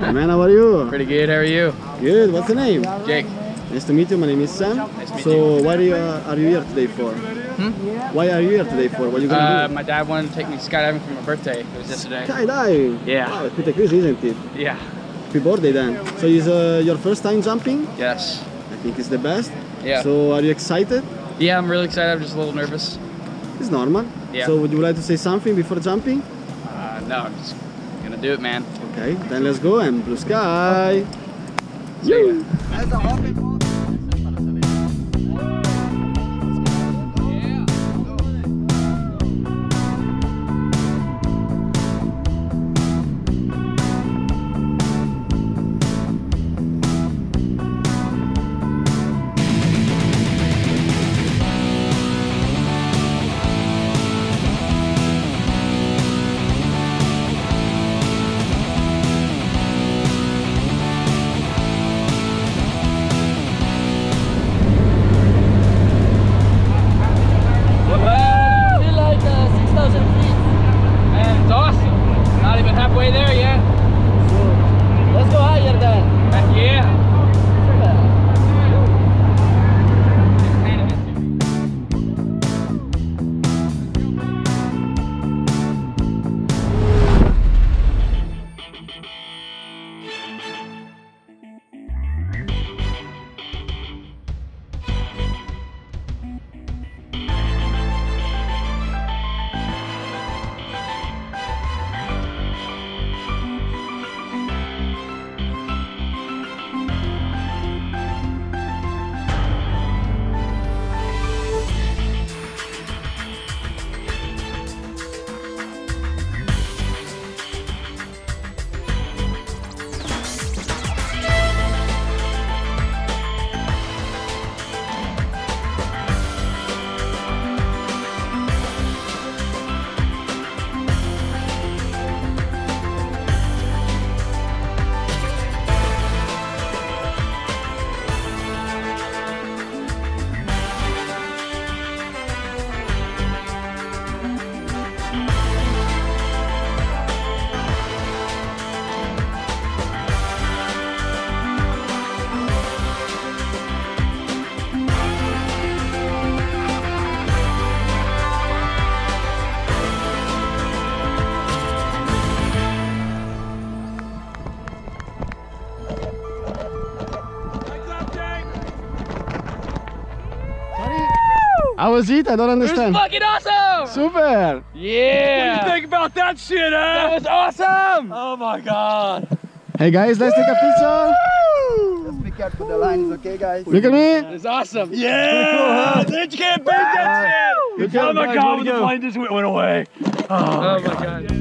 Hey man, how are you? Pretty good, how are you? Good, what's your name? Jake. Nice to meet you, my name is Sam. Nice to meet you. What are you here today for? Why are you here today for? What are you going to do? My dad wanted to take me skydiving for my birthday. It was yesterday. Skydiving? Yeah. Wow, it's pretty crazy, isn't it? Yeah. Happy birthday then. So is your first time jumping? Yes. I think it's the best. Yeah. So are you excited? Yeah, I'm really excited. I'm just a little nervous. It's normal. Yeah. So would you like to say something before jumping? No, I'm just going to do it, man. Okay, then let's go and blue sky. You. How was it? I don't understand. It was fucking awesome! Super! Yeah! What do you think about that shit, eh? That was awesome! Oh my god! Hey guys, let's take a picture! Just be careful the lines, okay guys? Look at me! It's awesome! Yeah! Cool, huh? You can't beat that shit! Oh my god, when the plane just went away! Oh my god.